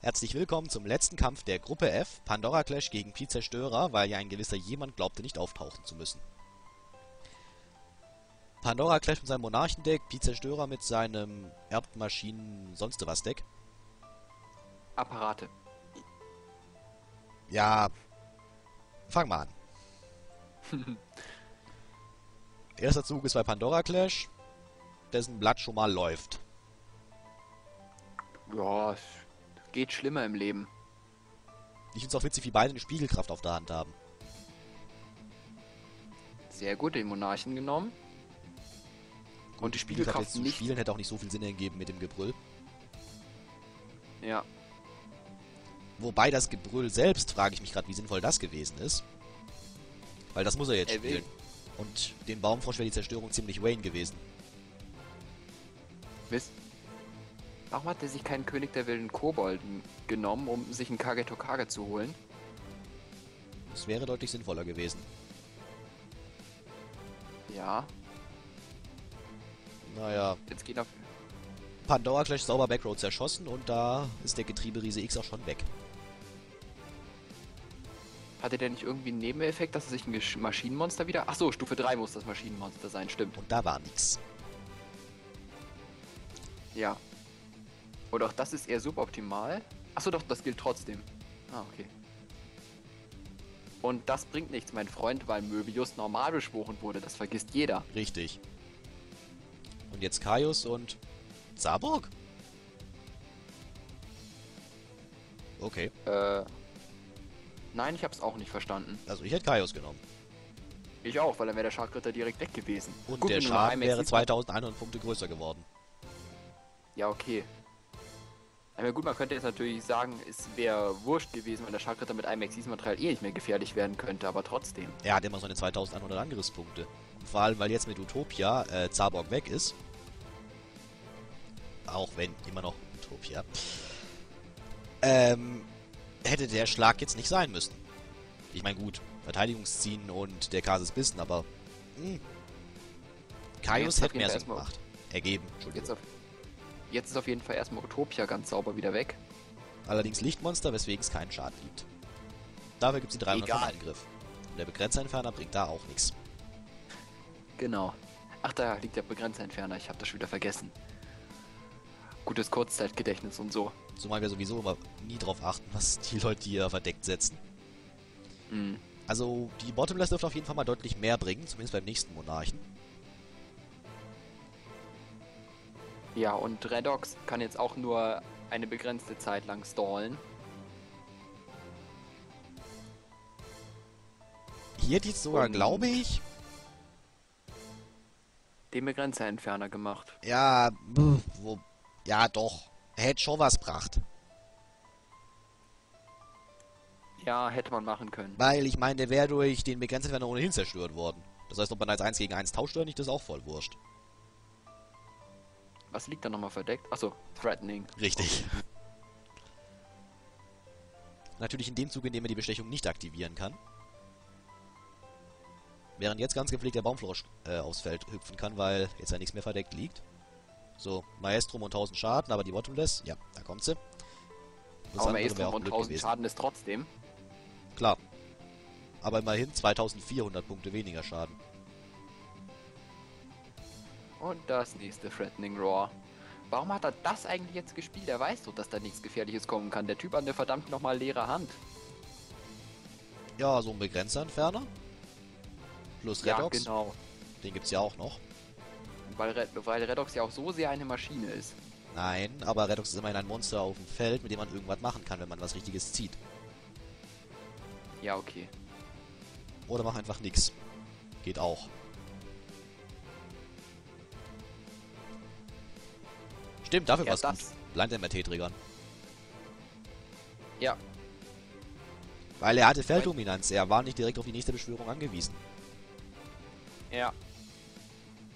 Herzlich willkommen zum letzten Kampf der Gruppe F, Pandoraclash gegen PeteZerstoerer, weil ja ein gewisser jemand glaubte, nicht auftauchen zu müssen. Pandoraclash mit seinem Monarchendeck, PeteZerstoerer mit seinem Erdmaschinen-Sonst-was-Deck. Apparate. Ja, fang mal an. Erster Zug ist bei Pandoraclash, dessen Blatt schon mal läuft. Ja, geht schlimmer im Leben. Ich finde es auch witzig, wie beide eine Spiegelkraft auf der Hand haben. Sehr gut, den Monarchen genommen. Gut, und die Spiegelkraft zu spielen hätte auch nicht so viel Sinn ergeben mit dem Gebrüll. Ja. Wobei das Gebrüll selbst, frage ich mich gerade, wie sinnvoll das gewesen ist. Weil das muss er jetzt spielen. Und dem Baumfrosch wäre die Zerstörung ziemlich Wayne gewesen. Mist. Warum hat er sich keinen König der wilden Kobolden genommen, um sich einen Kage-Tokage zu holen? Das wäre deutlich sinnvoller gewesen. Ja. Naja. Jetzt geht auf. Pandoraclash sauber Backroads erschossen und da ist der Getrieberiese X auch schon weg. Hatte der nicht irgendwie einen Nebeneffekt, dass er sich ein Maschinenmonster wieder... Achso, Stufe 3 muss das Maschinenmonster sein, stimmt. Und da war nix. Ja. Und auch das ist eher suboptimal. Achso, doch, das gilt trotzdem. Ah, okay. Und das bringt nichts, mein Freund, weil Möbius normal beschworen wurde. Das vergisst jeder. Richtig. Und jetzt Kaius und... Zaborg? Okay. Nein, ich hab's auch nicht verstanden. Also ich hätte Kaius genommen. Ich auch, weil dann wäre der Sharkritter direkt weg gewesen. Und gut, der Schaden wäre 2100 Punkte größer geworden. Ja, okay. Aber gut, man könnte jetzt natürlich sagen, es wäre wurscht gewesen, wenn der Schatteneinsperrenden mit einem Exis-Material eh nicht mehr gefährlich werden könnte, aber trotzdem. Er hat immer so eine 2100 Angriffspunkte. Und vor allem, weil jetzt mit Utopia Zaborg weg ist. Auch wenn immer noch Utopia. Hätte der Schlag jetzt nicht sein müssen. Ich meine, gut, Verteidigungsziehen und der Kasus Bissen, aber... Kaius hat mehr Sinn gemacht. Ergeben, Entschuldigung. Jetzt ist auf jeden Fall erstmal Utopia ganz sauber wieder weg. Allerdings Lichtmonster, weswegen es keinen Schaden gibt. Dafür gibt es die 300 vom Angriff. Und der Begrenzeintferner bringt da auch nichts. Genau. Ach, da liegt der Begrenzeintferner. Ich habe das schon wieder vergessen. Gutes Kurzzeitgedächtnis und so. Zumal wir sowieso aber nie drauf achten, was die Leute hier verdeckt setzen. Mhm. Also die Bottomless dürfte auf jeden Fall mal deutlich mehr bringen. Zumindest beim nächsten Monarchen. Ja, und Redox kann jetzt auch nur eine begrenzte Zeit lang stallen. Hier die sogar, glaube ich... Den Begrenzeintferner gemacht. Ja, ja doch. Hätte schon was gebracht. Ja, hätte man machen können. Weil, ich meine, der wäre durch den Begrenzeintferner ohnehin zerstört worden. Das heißt, ob man als 1 gegen 1 tauscht oder nicht, das ist auch voll wurscht. Was liegt da nochmal verdeckt? Achso, Threatening. Richtig. Natürlich in dem Zug, in dem er die Bestechung nicht aktivieren kann. Während jetzt ganz gepflegt der Baumfrosch aufs Feld hüpfen kann, weil jetzt ja nichts mehr verdeckt liegt. So, Maestrum und 1000 Schaden, aber die Bottomless, ja, da kommt sie. Das aber Maestrum und 1000 Schaden ist trotzdem. Klar. Aber immerhin 2400 Punkte weniger Schaden. Und das nächste Threatening Roar. Warum hat er das eigentlich jetzt gespielt? Er weiß doch, dass da nichts Gefährliches kommen kann. Der Typ an der verdammt nochmal leere Hand. Ja, so ein Begrenzeintferner. Plus Redox. Ja, genau. Den gibt's ja auch noch. Weil Redox ja auch so sehr eine Maschine ist. Nein, aber Redox ist immerhin ein Monster auf dem Feld, mit dem man irgendwas machen kann, wenn man was Richtiges zieht. Ja, okay. Oder mach einfach nichts. Geht auch. Stimmt, dafür ja, war's gut. Blind MRT-Triggern. Ja. Weil er hatte Felddominanz, er war nicht direkt auf die nächste Beschwörung angewiesen. Ja.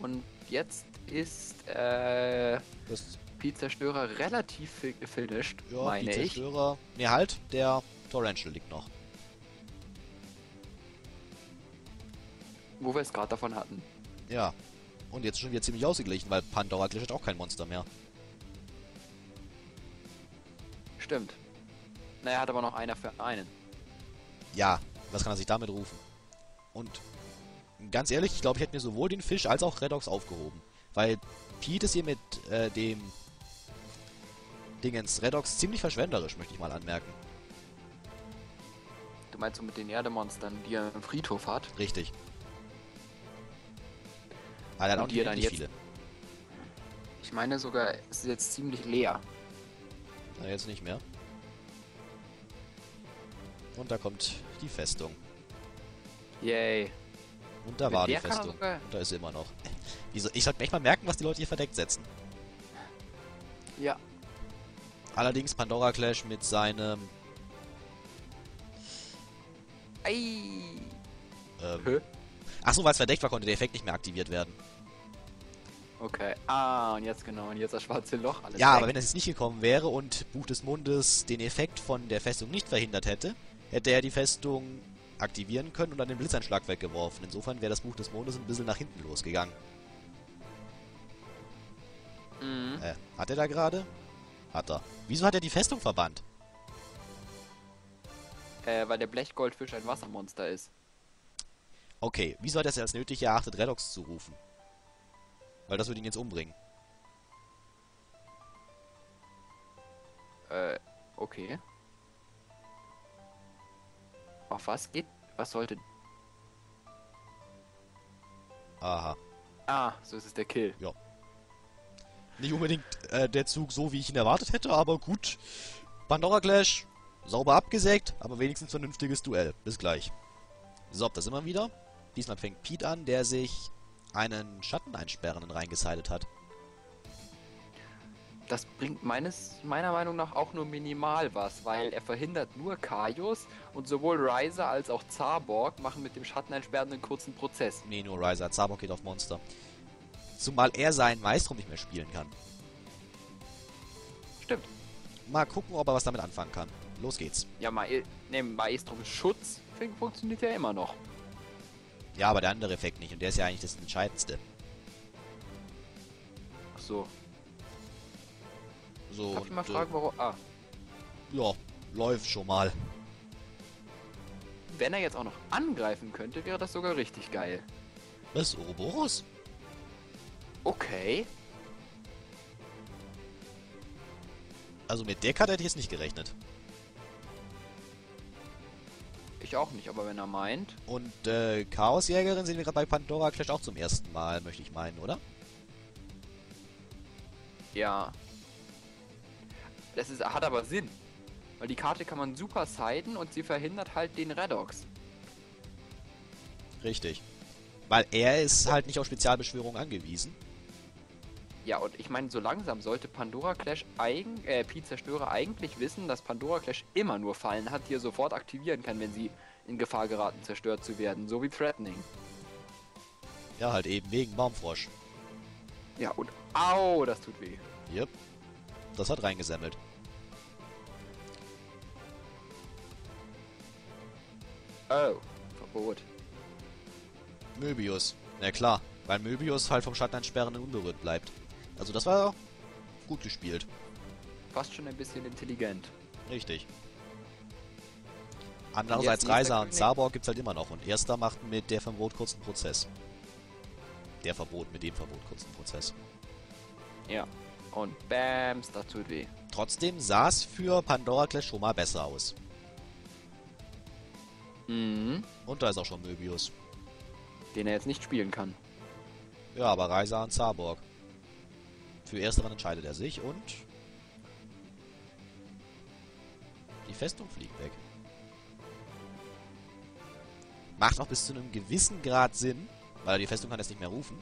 Und jetzt ist PeteZerstoerer relativ finished, ja, meine PeteZerstoerer... ich. Ne, halt, der Torrential liegt noch. Wo wir es gerade davon hatten. Ja. Und jetzt schon wieder ziemlich ausgeglichen, weil Pandoraclash hat auch kein Monster mehr. Stimmt. Na, er hat aber noch einer für einen. Ja, was kann er sich damit rufen? Und ganz ehrlich, ich glaube, ich hätte mir sowohl den Fisch als auch Redox aufgehoben. Weil Pete ist hier mit dem Dingens Redox ziemlich verschwenderisch, möchte ich mal anmerken. Du meinst so mit den Erdemonstern, die er im Friedhof hat? Richtig. Aber er hat auch die nicht viele. Ich meine sogar, es ist jetzt ziemlich leer. Na, jetzt nicht mehr. Und da kommt die Festung. Yay. Und da war die Festung. Und da ist sie immer noch. Ich sollte echt mal merken, was die Leute hier verdeckt setzen. Ja. Allerdings pandoraclash mit seinem... Achso, weil es verdeckt war, konnte der Effekt nicht mehr aktiviert werden. Okay. Ah, und jetzt genau. Und jetzt das schwarze Loch. Alles ja, weg. Aber wenn das jetzt nicht gekommen wäre und Buch des Mundes den Effekt von der Festung nicht verhindert hätte, hätte er die Festung aktivieren können und dann den Blitzeinschlag weggeworfen. Insofern wäre das Buch des Mondes ein bisschen nach hinten losgegangen. Mhm. Hat er da gerade? Hat er. Wieso hat er die Festung verbannt? Weil der Blechgoldfisch ein Wassermonster ist. Okay, wieso hat er es als nötig erachtet, Redox zu rufen? Weil das würde ihn jetzt umbringen. Okay. Auf was geht... Was sollte... Aha. Ah, so ist es der Kill. Ja. Nicht unbedingt der Zug so, wie ich ihn erwartet hätte, aber gut. Pandoraclash, sauber abgesägt, aber wenigstens vernünftiges Duell. Bis gleich. So, da sind wir wieder. Diesmal fängt Pete an, der sich einen Schatteneinsperrenden reingesidet hat. Das bringt meiner Meinung nach auch nur minimal was, weil er verhindert nur Kaius und sowohl Riser als auch Zaborg machen mit dem Schatteneinsperrenden einen kurzen Prozess. Nee, nur Riser. Zaborg geht auf Monster. Zumal er seinen Maestrum nicht mehr spielen kann. Stimmt. Mal gucken, ob er was damit anfangen kann. Los geht's. Ja, Maestrum ist Schutz. Funktioniert ja immer noch. Ja, aber der andere Effekt nicht. Und der ist ja eigentlich das Entscheidendste. Ach so. So. Darf ich mal fragen, warum... Ah. Ja, läuft schon mal. Wenn er jetzt auch noch angreifen könnte, wäre das sogar richtig geil. Was? Ouroboros? Okay. Also mit der Karte hätte ich jetzt nicht gerechnet. Ich auch nicht, aber wenn er meint. Und Chaosjägerin sehen wir gerade bei pandoraclash auch zum ersten Mal, möchte ich meinen, oder? Ja. Das ist, hat aber Sinn. Weil die Karte kann man super siden und sie verhindert halt den Redox. Richtig. Weil er ist halt nicht auf Spezialbeschwörungen angewiesen. Ja, und ich meine, so langsam sollte pandoraclash PeteZerstoerer eigentlich wissen, dass pandoraclash immer nur Fallen hat, die er sofort aktivieren kann, wenn sie in Gefahr geraten, zerstört zu werden. So wie Threatening. Ja, halt eben wegen Baumfrosch. Ja, und au, das tut weh. Yep. Das hat reingesammelt. Oh, Verbot. Möbius. Na klar, weil Möbius halt vom Schatteneinsperrenden unberührt bleibt. Also das war gut gespielt. Fast schon ein bisschen intelligent. Richtig. Andererseits Reiser und Zaborg gibt's halt immer noch. Und erster macht mit der Verbot kurzen Prozess. Der Verbot mit dem Verbot kurzen Prozess. Ja. Und bams, das tut weh. Trotzdem sah es für pandoraclash schon mal besser aus. Mhm. Und da ist auch schon Möbius. Den er jetzt nicht spielen kann. Ja, aber Reiser und Zaborg. Für ersteren entscheidet er sich und... Die Festung fliegt weg. Macht auch bis zu einem gewissen Grad Sinn, weil er die Festung kann jetzt nicht mehr rufen.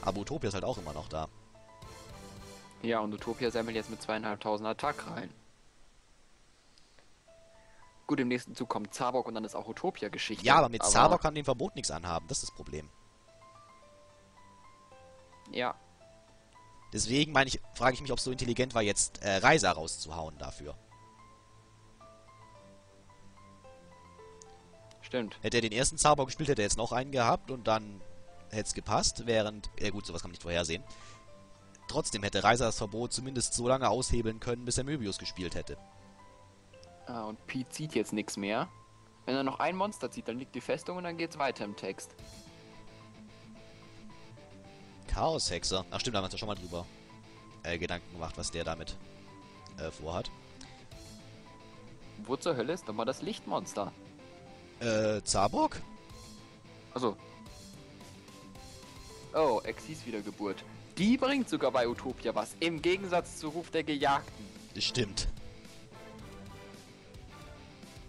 Aber Utopia ist halt auch immer noch da. Ja, und Utopia sammelt jetzt mit 2500 Attack rein. Gut, im nächsten Zug kommt Zaborg und dann ist auch Utopia Geschichte. Ja, aber mit Zaborg kann dem Verbot nichts anhaben, das ist das Problem. Ja. Deswegen frage ich mich, ob es so intelligent war, jetzt Reiser rauszuhauen dafür. Stimmt. Hätte er den ersten Zaborg gespielt, hätte er jetzt noch einen gehabt und dann hätte es gepasst, während... gut, sowas kann man nicht vorhersehen. Trotzdem hätte Reiser das Verbot zumindest so lange aushebeln können, bis er Möbius gespielt hätte. Ah, und Pete zieht jetzt nichts mehr. Wenn er noch ein Monster zieht, dann liegt die Festung und dann geht's weiter im Text. Chaos-Hexer. Ach stimmt, da haben wir uns ja schon mal drüber Gedanken gemacht, was der damit vorhat. Wo zur Hölle ist nochmal das Lichtmonster? Zaborg? Achso. Oh, Exis Wiedergeburt. Die bringt sogar bei Utopia was, im Gegensatz zu Ruf der Gejagten. Stimmt.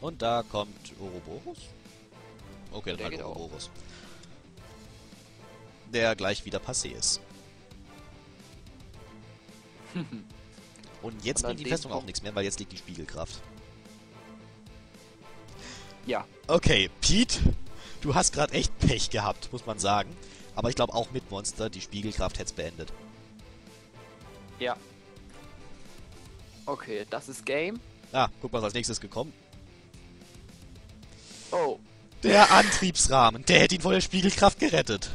Und da kommt Ouroboros? Okay, dann halt Ouroboros. Der gleich wieder passé ist. Und jetzt bringt die Festung auch nichts mehr, weil jetzt liegt die Spiegelkraft. Ja. Okay, Pete, du hast gerade echt Pech gehabt, muss man sagen. Aber ich glaube auch mit Monster, die Spiegelkraft hätte es beendet. Ja. Okay, das ist Game. Ah, guck mal, was als nächstes gekommen. Oh. Der Antriebsrahmen, der hätte ihn vor der Spiegelkraft gerettet.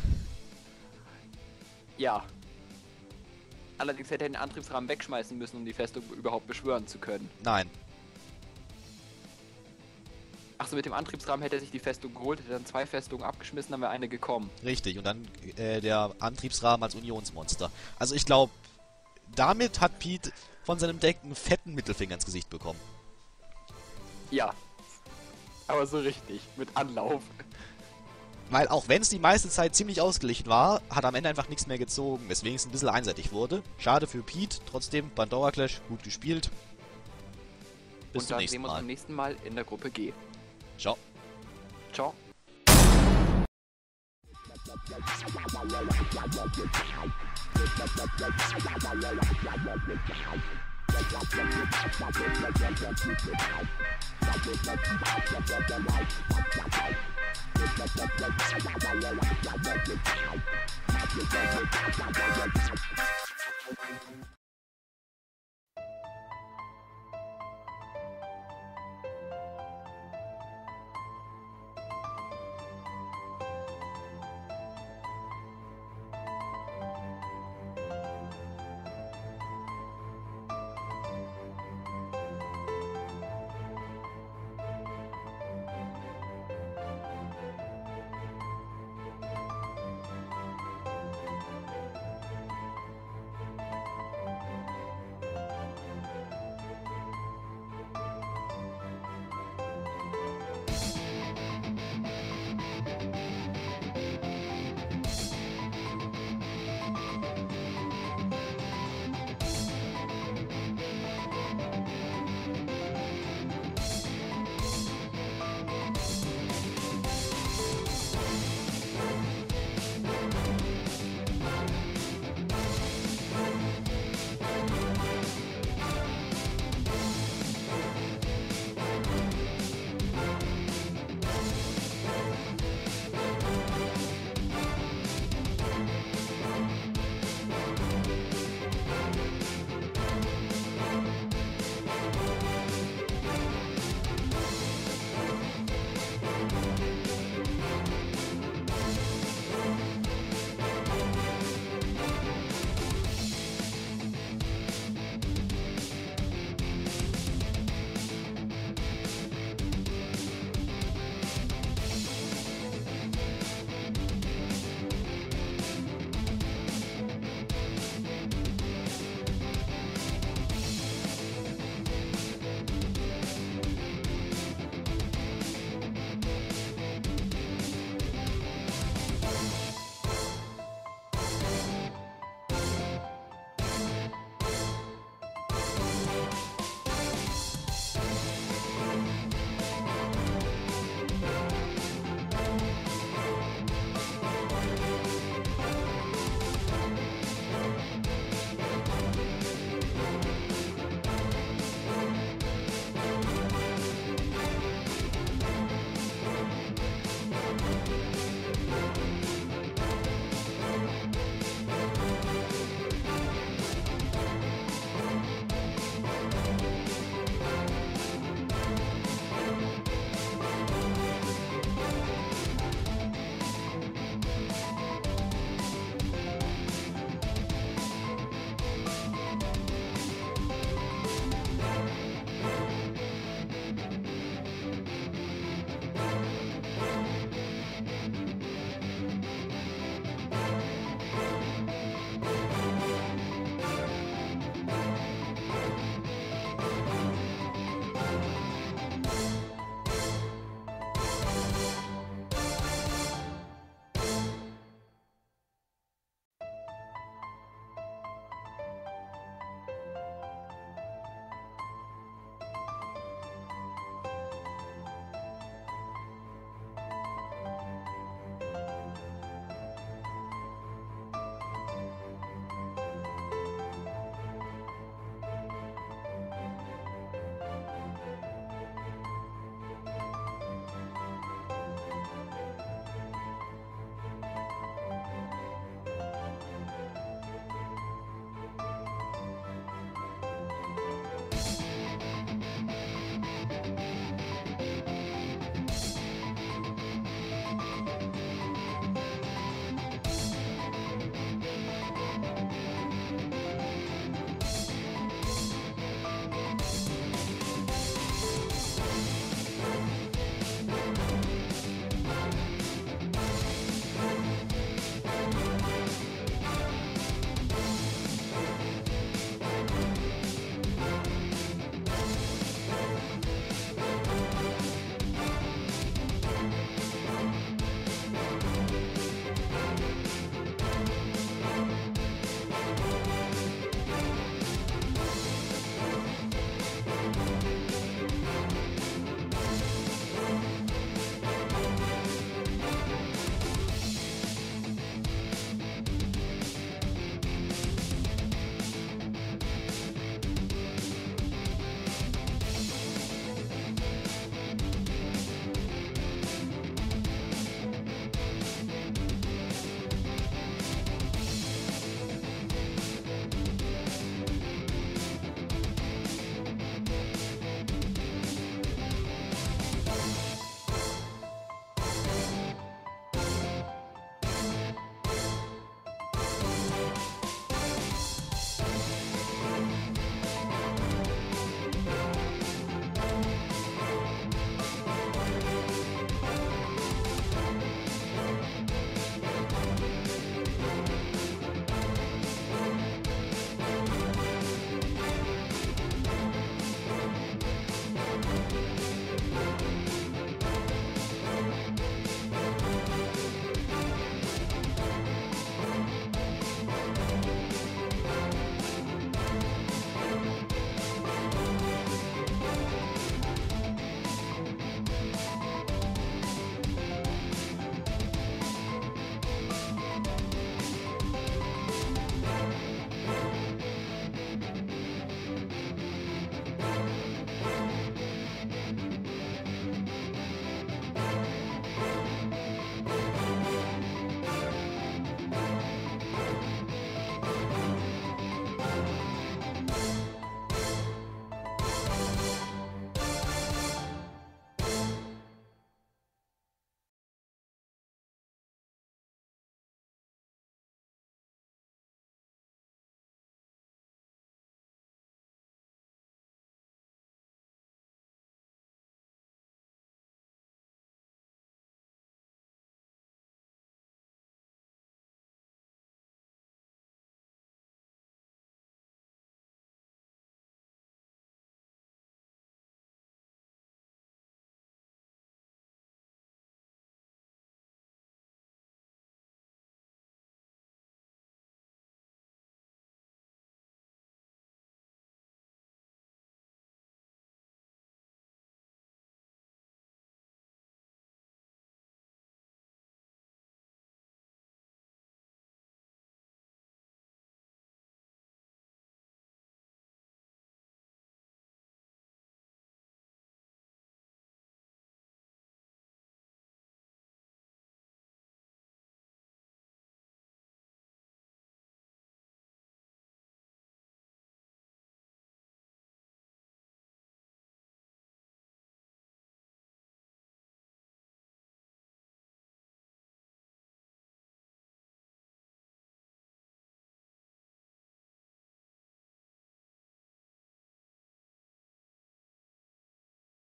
Ja. Allerdings hätte er den Antriebsrahmen wegschmeißen müssen, um die Festung überhaupt beschwören zu können. Nein. Achso, mit dem Antriebsrahmen hätte er sich die Festung geholt, hätte dann zwei Festungen abgeschmissen, dann wäre eine gekommen. Richtig, und dann der Antriebsrahmen als Unionsmonster. Also ich glaube, damit hat Pete von seinem Deck einen fetten Mittelfinger ins Gesicht bekommen. Ja. Aber so richtig, mit Anlauf. Weil auch wenn es die meiste Zeit ziemlich ausgeglichen war, hat am Ende einfach nichts mehr gezogen, weswegen es ein bisschen einseitig wurde. Schade für Pete, trotzdem Pandoraclash gut gespielt. Bis zum nächsten Mal. Und dann sehen wir uns beim nächsten Mal in der Gruppe G. Ciao. Ciao.